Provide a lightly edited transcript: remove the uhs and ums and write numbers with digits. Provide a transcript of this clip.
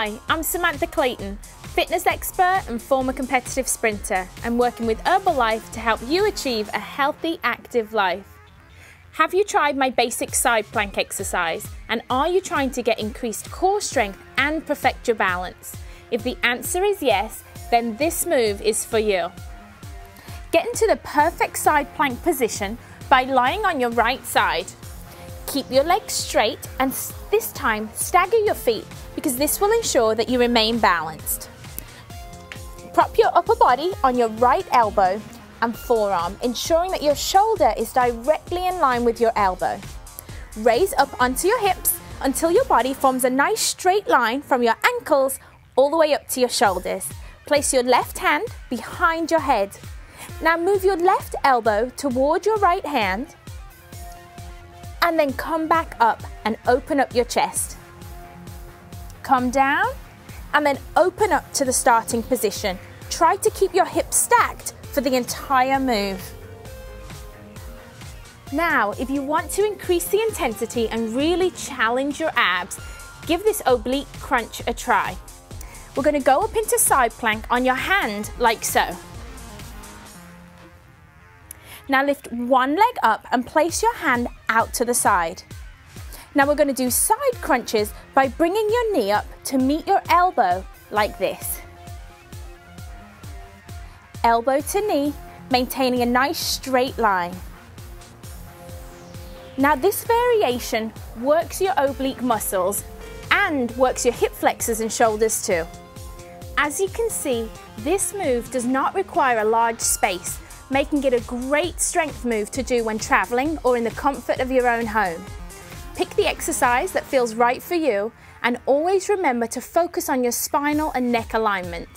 Hi, I'm Samantha Clayton, fitness expert and former competitive sprinter, and working with Herbalife to help you achieve a healthy, active life. Have you tried my basic side plank exercise? And are you trying to get increased core strength and perfect your balance? If the answer is yes, then this move is for you. Get into the perfect side plank position by lying on your right side. Keep your legs straight and this time stagger your feet because this will ensure that you remain balanced. Prop your upper body on your right elbow and forearm, ensuring that your shoulder is directly in line with your elbow. Raise up onto your hips until your body forms a nice straight line from your ankles all the way up to your shoulders. Place your left hand behind your head. Now move your left elbow toward your right hand and then come back up and open up your chest. Come down and then open up to the starting position. Try to keep your hips stacked for the entire move. Now, if you want to increase the intensity and really challenge your abs, give this oblique crunch a try. We're going to go up into side plank on your hand like so. Now lift one leg up and place your hand out to the side. Now we're going to do side crunches by bringing your knee up to meet your elbow like this. Elbow to knee, maintaining a nice straight line. Now this variation works your oblique muscles and works your hip flexors and shoulders too. As you can see, this move does not require a large space, making it a great strength move to do when traveling or in the comfort of your own home. Pick the exercise that feels right for you and always remember to focus on your spinal and neck alignment.